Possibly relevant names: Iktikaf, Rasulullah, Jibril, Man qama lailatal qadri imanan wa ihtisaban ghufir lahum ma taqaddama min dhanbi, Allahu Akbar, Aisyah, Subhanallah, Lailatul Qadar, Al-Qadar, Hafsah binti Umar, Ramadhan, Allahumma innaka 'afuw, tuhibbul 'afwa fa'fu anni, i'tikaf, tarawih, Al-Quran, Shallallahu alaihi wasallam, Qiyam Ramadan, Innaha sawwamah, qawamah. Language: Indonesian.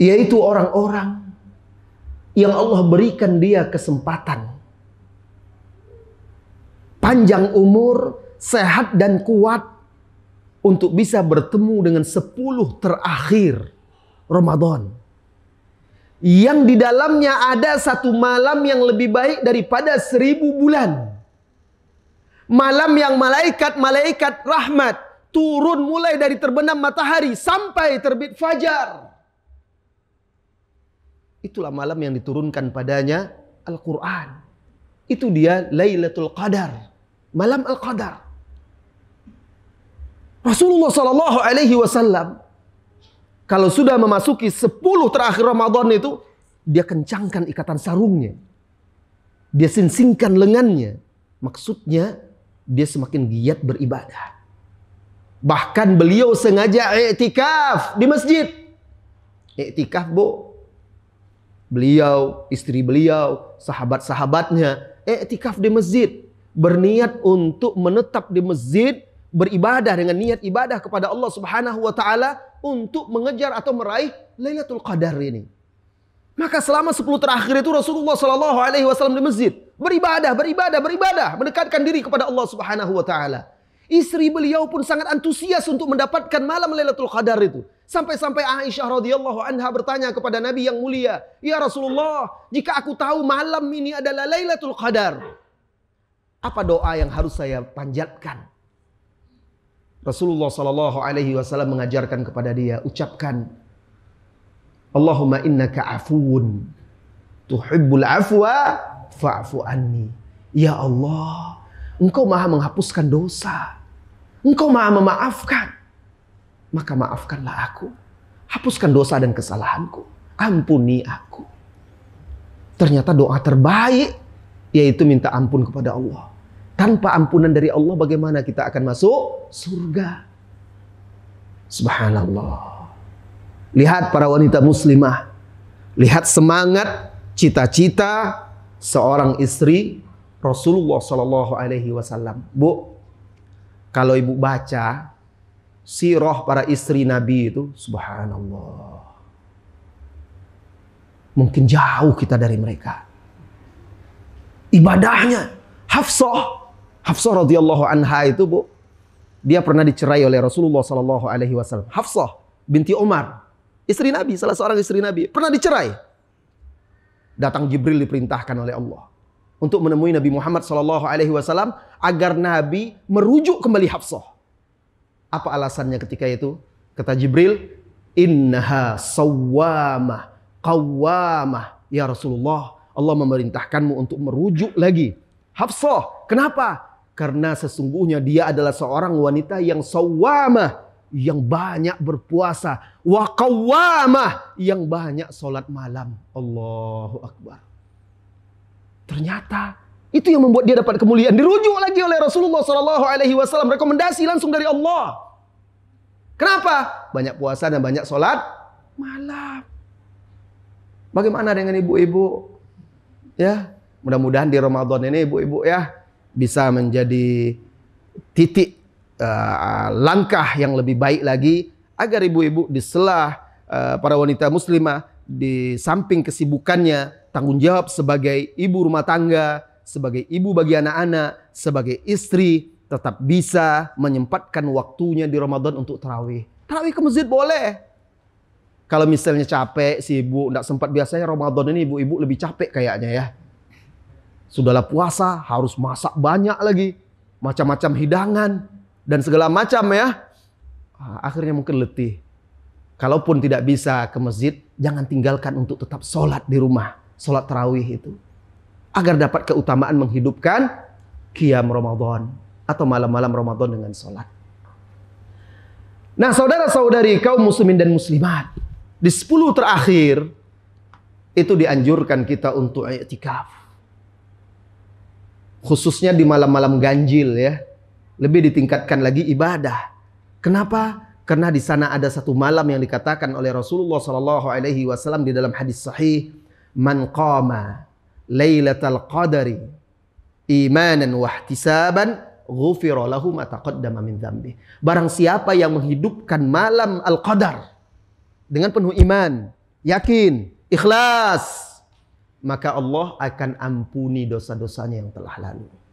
yaitu orang-orang yang Allah berikan dia kesempatan panjang umur, sehat dan kuat untuk bisa bertemu dengan 10 terakhir Ramadan. Yang di dalamnya ada satu malam yang lebih baik daripada 1000 bulan. Malam yang malaikat-malaikat rahmat turun mulai dari terbenam matahari sampai terbit fajar. Itulah malam yang diturunkan padanya Al-Quran. Itu dia Lailatul Qadar. Malam Al-Qadar. Rasulullah Shallallahu alaihi wasallam kalau sudah memasuki 10 terakhir Ramadan itu, dia kencangkan ikatan sarungnya. Dia singsingkan lengannya. Maksudnya dia semakin giat beribadah. Bahkan beliau sengaja iktikaf di masjid. Iktikaf, Bu. Beliau, istri beliau, sahabat-sahabatnya iktikaf di masjid. Berniat untuk menetap di masjid, beribadah dengan niat ibadah kepada Allah Subhanahu wa taala untuk mengejar atau meraih Lailatul Qadar ini. Maka selama 10 terakhir itu Rasulullah Shallallahu alaihi wasallam di masjid beribadah, mendekatkan diri kepada Allah Subhanahu wa taala. Istri beliau pun sangat antusias untuk mendapatkan malam Lailatul Qadar itu. Sampai-sampai Aisyah radhiyallahu anha bertanya kepada Nabi yang mulia, "Ya Rasulullah, jika aku tahu malam ini adalah Lailatul Qadar, apa doa yang harus saya panjatkan?" Rasulullah Shallallahu alaihi wasallam mengajarkan kepada dia, ucapkan Allahumma innaka 'afuw tuhibbul 'afwa fa'fu anni. Ya Allah, Engkau Maha menghapuskan dosa, Engkau Maha memaafkan, maka maafkanlah aku. Hapuskan dosa dan kesalahanku, ampuni aku. Ternyata doa terbaik yaitu minta ampun kepada Allah. Tanpa ampunan dari Allah, bagaimana kita akan masuk surga? Subhanallah. Lihat para wanita muslimah. Lihat semangat, cita-cita seorang istri Rasulullah Shallallahu alaihi wasallam. Bu, kalau ibu baca sirah para istri Nabi itu, subhanallah. Mungkin jauh kita dari mereka. Ibadahnya, Hafsah radhiyallahu anha itu, Bu, dia pernah dicerai oleh Rasulullah Shallallahu alaihi wasallam. Hafsah binti Umar, istri Nabi, salah seorang istri Nabi, pernah dicerai. Datang Jibril diperintahkan oleh Allah untuk menemui Nabi Muhammad Shallallahu alaihi wasallam agar Nabi merujuk kembali Hafsah. Apa alasannya ketika itu? Kata Jibril, "Innaha sawwamah, qawamah." Ya Rasulullah, Allah memerintahkanmu untuk merujuk lagi Hafsah. Kenapa? Karena sesungguhnya dia adalah seorang wanita yang sawwamah, yang banyak berpuasa, wa qawamah, yang banyak sholat malam. Allahu Akbar. Ternyata itu yang membuat dia dapat kemuliaan. Dirujuk lagi oleh Rasulullah Shallallahu alaihi wasallam, rekomendasi langsung dari Allah. Kenapa? Banyak puasa dan banyak sholat malam. Bagaimana dengan ibu-ibu? Ya, mudah-mudahan di Ramadan ini ibu-ibu ya bisa menjadi titik langkah yang lebih baik lagi agar ibu-ibu di sela para wanita muslimah, di samping kesibukannya, tanggung jawab sebagai ibu rumah tangga, sebagai ibu bagi anak-anak, sebagai istri, tetap bisa menyempatkan waktunya di Ramadan untuk tarawih. Tarawih ke masjid boleh. Kalau misalnya capek, sibuk, tidak sempat, biasanya Ramadan ini ibu-ibu lebih capek kayaknya ya. Sudahlah puasa, harus masak banyak lagi, macam-macam hidangan dan segala macam ya. Akhirnya mungkin letih. Kalaupun tidak bisa ke masjid, jangan tinggalkan untuk tetap sholat di rumah, sholat tarawih itu, agar dapat keutamaan menghidupkan Qiyam Ramadan atau malam-malam Ramadan dengan sholat. Nah, saudara-saudari kaum muslimin dan muslimat, di 10 terakhir itu dianjurkan kita untuk i'tikaf. Khususnya di malam-malam ganjil ya. Lebih ditingkatkan lagi ibadah. Kenapa? Karena di sana ada satu malam yang dikatakan oleh Rasulullah Shallallahu alaihi wasallam di dalam hadis sahih, "Man qama lailatal qadri imanan wa ihtisaban ghufir lahum ma taqaddama min dhanbi." Barang siapa yang menghidupkan malam Al-Qadar dengan penuh iman, yakin, ikhlas, maka Allah akan ampuni dosa-dosanya yang telah lalu.